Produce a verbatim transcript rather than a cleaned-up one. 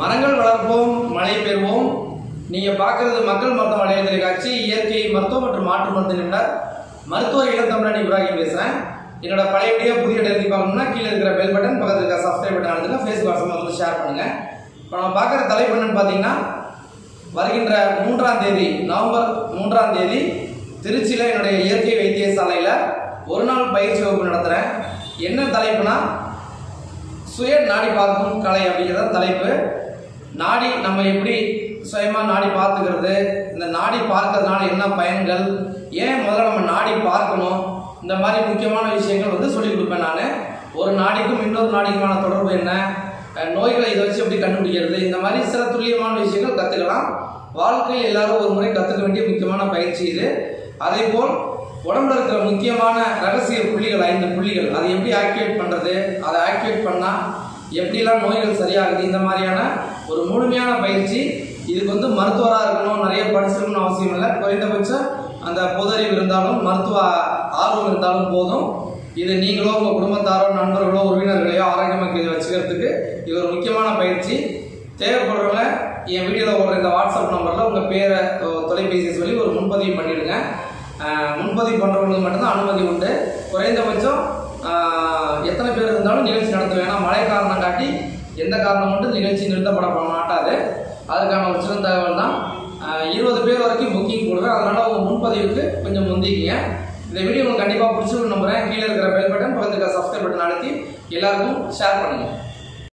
மரங்கள் வளர்ப்போம், மழை பெறுவோம். நீங்கள் பார்க்குறது மக்கள் மருத்துவம் அடையாளத்தில் காட்சி, இயற்கை மருத்துவம் மற்றும் மாற்று மருந்து நிபுணர் மருத்துவ இளந்தமிழன் இப்ராஹிம் பேசுகிறேன். என்னோட பழைய வீடியோ புதிய எழுதி பார்க்கணும்னா கீழே இருக்கிற பெல் பட்டன், பக்கத்தில் இருக்கிற சப்ஸ்கிரைப் பட்டன் அழுதுங்க, ஃபேஸ்புக் வாட்ஸ்அப் வந்து ஷேர் பண்ணுங்கள். இப்போ நம்ம பார்க்குற தலைப்பு என்னன்னு பார்த்தீங்கன்னா, வருகின்ற மூன்றாம் தேதி நவம்பர் மூன்றாம் தேதி திருச்சியில் என்னுடைய இயற்கை வைத்தியசாலையில் ஒரு நாள் பயிற்சி வகுப்பு நடத்துகிறேன். என்ன தலைப்புனா, சுய நாடி பார்க்கும் கலை அப்படிங்கிறத தலைப்பு. நாடி நம்ம எப்படி சுயமாக நாடி பார்த்துக்கிறது, இந்த நாடி பார்க்கறதுனால என்ன பயன்கள், ஏன் முதல்ல நம்ம நாடி பார்க்கணும், இந்த மாதிரி முக்கியமான விஷயங்கள் வந்து சொல்லிக் கொடுப்பேன். நான் ஒரு நாடிக்கும் இன்னொரு நாடிக்குமான தொடர்பு என்ன, நோய்களை இதை வச்சு எப்படி கண்டுபிடிக்கிறது, இந்த மாதிரி சில துல்லியமான விஷயங்கள் கற்றுக்கலாம். வாழ்க்கையில் எல்லாரும் ஒரு முறை கற்றுக்க வேண்டிய முக்கியமான பயிற்சி இது. அதே போல் உடம்புல இருக்கிற முக்கியமான ரகசிய புள்ளிகள், ஐந்து புள்ளிகள், அதை எப்படி ஆக்டிவேட் பண்ணுறது, அதை ஆக்டிவேட் பண்ணால் எப்படிலாம் நோய்கள் சரியாகுது, இந்த மாதிரியான ஒரு முழுமையான பயிற்சி. இதுக்கு வந்து மருத்துவராக இருக்கணும், நிறைய படிச்சிருக்கணும்னு அவசியம் இல்லை. குறைந்தபட்சம் அந்த பொதறிவு இருந்தாலும் மருத்துவ ஆர்வம் இருந்தாலும் போதும். இது நீங்களோ உங்கள் குடும்பத்தாரோ நண்பர்களோ உறவினர்களையோ ஆரோக்கியமாக இதை வச்சுக்கிறதுக்கு இது ஒரு முக்கியமான பயிற்சி. தேவைப்படுறவங்க என் வீடியோவில் போடுற இந்த வாட்ஸ்அப் நம்பரில் உங்கள் பேரை தொலைபேசி சொல்லி ஒரு முன்பதிவு பண்ணிவிடுங்க. முன்பதிவு பண்ணுறவங்களுக்கு மட்டும்தான் அனுமதி உண்டு. குறைந்தபட்சம் எத்தனை பேர் இருந்தாலும் நிகழ்ச்சி நடத்த வேணாம். மழை காரணம் காட்டி எந்த காரணம் மட்டும் நிகழ்ச்சி நிறுத்தப்பட மாட்டாது. அதுக்கான ஒரு சிறந்த தகவல் தான். இருபது பேர் வரைக்கும் புக்கிங் போடுவேன், அதனால் உங்கள் முன்பதிவுக்கு கொஞ்சம் முந்திக்கிங்க. இந்த வீடியோ உங்களுக்கு கண்டிப்பாக பிடிச்சிருக்குன்னு நம்புகிறேன். கீழே இருக்கிற பெல் பட்டன், பக்கத்தில் இருக்கிற சப்ஸ்கிரைப் பட்டன் அழுத்தி எல்லாருக்கும் ஷேர் பண்ணுங்கள்.